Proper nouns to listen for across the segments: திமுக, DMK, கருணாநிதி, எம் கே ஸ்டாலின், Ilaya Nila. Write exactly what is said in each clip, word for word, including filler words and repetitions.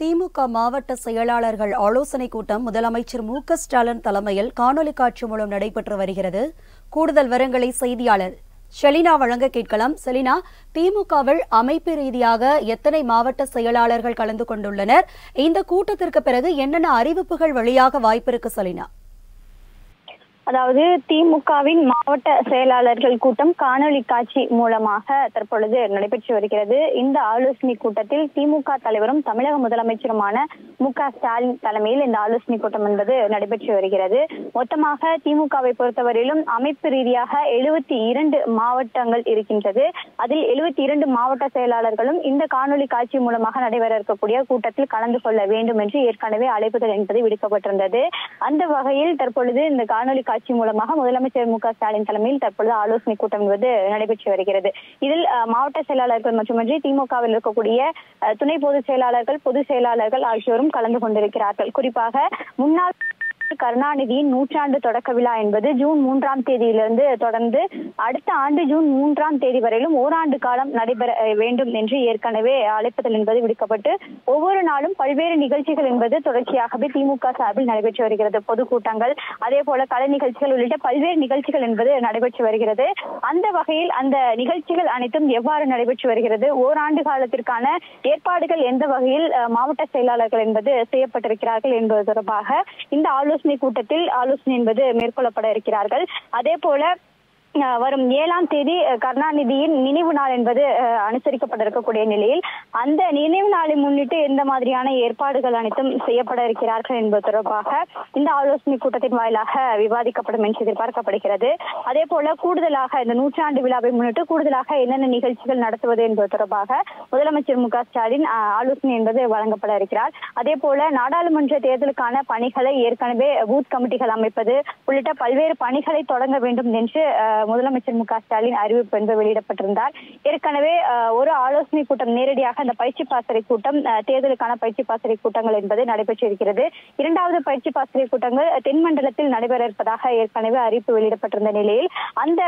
திமுக மாவட்ட செயலாளர்கள் ஆலோசனைக் கூட்டம் முதலமைச்சர் எம் கே ஸ்டாலின் தலைமையில் காணொலி காட்சி மூலம் நடைபெற்று வருகிறது. கூடுதல் விவரங்களை செய்தியாளர் செலினா வழங்க கேட்கலாம். செலினா, திமுகவில் அமைப்பு ரீதியாக எத்தனை மாவட்ட செயலாளர்கள் கலந்து கொண்டுள்ளனர்? இந்த கூட்டத்திற்கு பிறகு என்னென்ன அறிவிப்புகள் வெளியாக வாய்ப்பிருக்கு செலினா? அதாவது திமுகவின் மாவட்ட செயலாளர்கள் கூட்டம் காணொலி காட்சி மூலமாக தற்பொழுது நடைபெற்று வருகிறது. இந்த ஆலோசனை கூட்டத்தில் திமுக தலைவரும் தமிழக முதலமைச்சருமான எம் கே ஸ்டாலின் தலைமையில் இந்த ஆலோசனை கூட்டம் என்பது நடைபெற்று வருகிறது. மொத்தமாக திமுகவை பொறுத்தவரையிலும் அமைப்பு ரீதியாக எழுபத்தி இரண்டு மாவட்டங்கள் இருக்கின்றது. அதில் எழுபத்தி இரண்டு மாவட்ட செயலாளர்களும் இந்த காணொலி காட்சி மூலமாக நடைபெற இருக்கக்கூடிய கூட்டத்தில் கலந்து கொள்ள வேண்டும் என்று ஏற்கனவே அழைப்புகள் என்பது விடுக்கப்பட்டிருந்தது. அந்த வகையில் தற்பொழுது இந்த காணொலி காட்சி மூலமாக முதலமைச்சர் எம் கே ஸ்டாலின் தலைமையில் தற்பொழுது ஆலோசனை கூட்டம் என்பது நடைபெற்று வருகிறது. இதில் மாவட்ட செயலாளர்கள் மட்டுமின்றி திமுகவில் இருக்கக்கூடிய துணை பொதுச் செயலாளர்கள், பொதுச் செயலாளர்கள் ஆகியோரும் கலந்து கொண்டிருக்கிறார்கள். குறிப்பாக முன்னாள் கருணாநிதியின் நூற்றாண்டு தொடக்க விழா என்பது ஜூன் மூன்றாம் தேதியிலிருந்து தொடர்ந்து அடுத்த ஆண்டு ஜூன் மூன்றாம் தேதி வரையிலும் ஓராண்டு காலம் நடைபெற வேண்டும் என்று ஏற்கனவே அழைப்புதல் என்பது விடுக்கப்பட்டு ஒவ்வொரு நாளும் பல்வேறு நிகழ்ச்சிகள் என்பது தொடர்ச்சியாகவே திமுக சார்பில் நடைபெற்று வருகிறது. பொதுக்கூட்டங்கள், அதே போல கலை நிகழ்ச்சிகள் உள்ளிட்ட பல்வேறு நிகழ்ச்சிகள் என்பது நடைபெற்று வருகிறது. அந்த வகையில் அந்த நிகழ்ச்சிகள் அனைத்தும் எவ்வாறு நடைபெற்று வருகிறது, ஓராண்டு காலத்திற்கான ஏற்பாடுகள் எந்த வகையில் மாவட்ட செயலாளர்கள் என்பது செய்யப்பட்டிருக்கிறார்கள் என்பது தொடர்பாக இந்த ஆலோசனை கூட்டத்தில் ஆலோசனை என்பது மேற்கொள்ளப்பட இருக்கிறார்கள். அதே போல வரும் ஏழாம் தேதி கருணாநிதியின் நினைவு நாள் என்பது அனுசரிக்கப்பட இருக்கக்கூடிய நிலையில் அந்த நினைவு நாளை முன்னிட்டு எந்த மாதிரியான ஏற்பாடுகள் அனைத்தும் செய்யப்பட இருக்கிறார்கள் என்பது தொடர்பாக இந்த ஆலோசனை கூட்டத்தின் வாயிலாக விவாதிக்கப்படும் என்று எதிர்பார்க்கப்படுகிறது. அதே போல கூடுதலாக இந்த நூற்றாண்டு விழாவை முன்னிட்டு கூடுதலாக என்னென்ன நிகழ்ச்சிகள் நடத்துவது என்பது தொடர்பாக முதலமைச்சர் எம் கே ஸ்டாலின் ஆலோசனை என்பது வழங்கப்பட இருக்கிறார். அதே போல நாடாளுமன்ற தேர்தலுக்கான பணிகளை ஏற்கனவே பூத் கமிட்டிகள் அமைப்பது உள்ளிட்ட பல்வேறு பணிகளை தொடங்க வேண்டும் என்று முதலமைச்சர் எம் கே ஸ்டாலின் அறிவிப்பு என்பது வெளியிடப்பட்டிருந்தார். ஏற்கனவே ஒரு ஆலோசனை கூட்டம் நேரடியாக அந்த பயிற்சி பாசறை கூட்டம், தேர்தலுக்கான பயிற்சி பாசறை கூட்டங்கள் என்பது நடைபெற்றிருக்கிறது. இரண்டாவது பயிற்சி பாசறை கூட்டங்கள் தென்மண்டலத்தில் நடைபெற இருப்பதாக ஏற்கனவே அறிவிப்பு வெளியிடப்பட்டிருந்த நிலையில் அந்த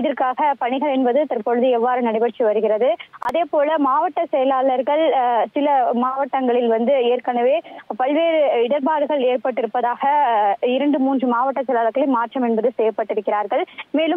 இதற்காக பணிகள் என்பது தற்பொழுது எவ்வாறு நடைபெற்று வருகிறது. அதே போல மாவட்ட செயலாளர்கள் சில மாவட்டங்களில் வந்து ஏற்கனவே பல்வேறு இடர்பாடுகள் ஏற்பட்டிருப்பதாக இரண்டு மூன்று மாவட்ட செயலாளர்களை மாற்றம் என்பது செய்யப்பட்டிருக்கிறார்கள். மேலும்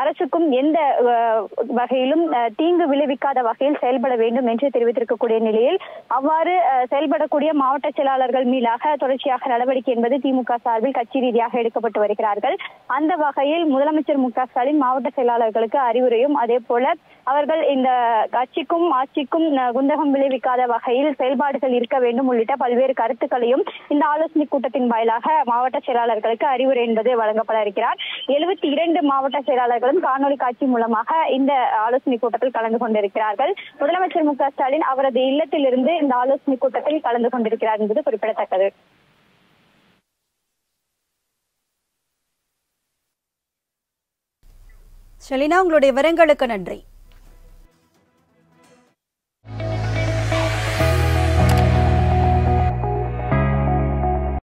அரசுக்கும் எந்த வகையிலும் தீங்கு விளைவிக்காத வகையில் செயல்பட வேண்டும் என்று தெரிவித்திருக்கக்கூடிய நிலையில் அவ்வாறு செயல்படக்கூடிய மாவட்ட செயலாளர்கள் மீதாக தொடர்ச்சியாக நடவடிக்கை என்பது திமுக சார்பில் கட்சி ரீதியாக எடுக்கப்பட்டு வருகிறார்கள். அந்த வகையில் முதலமைச்சர் எம் கே ஸ்டாலின் மாவட்ட செயலாளர்களுக்கு அறிவுரையும் அதே போல அவர்கள் இந்த கட்சிக்கும் ஆட்சிக்கும் குந்தகம் விளைவிக்காத வகையில் செயல்பாடுகள் இருக்க வேண்டும் உள்ளிட்ட பல்வேறு கருத்துக்களையும் இந்த ஆலோசனை கூட்டத்தின் வாயிலாக மாவட்ட செயலாளர்களுக்கு அறிவுரை என்பது வழங்கப்பட இருக்கிறார். எழுபத்தி இரண்டு மாவட்ட செயலாளர்களும் காணொலி காட்சி மூலமாக இந்த ஆலோசனை கூட்டத்தில் கலந்து கொண்டிருக்கிறார்கள். முதலமைச்சர் எம் கே ஸ்டாலின் அவரது இல்லத்திலிருந்து இந்த ஆலோசனை கூட்டத்தில் கலந்து கொண்டிருக்கிறார் என்பது குறிப்பிடத்தக்கது. ஷெலினா, உங்களுடைய விவரங்களுக்கு நன்றி.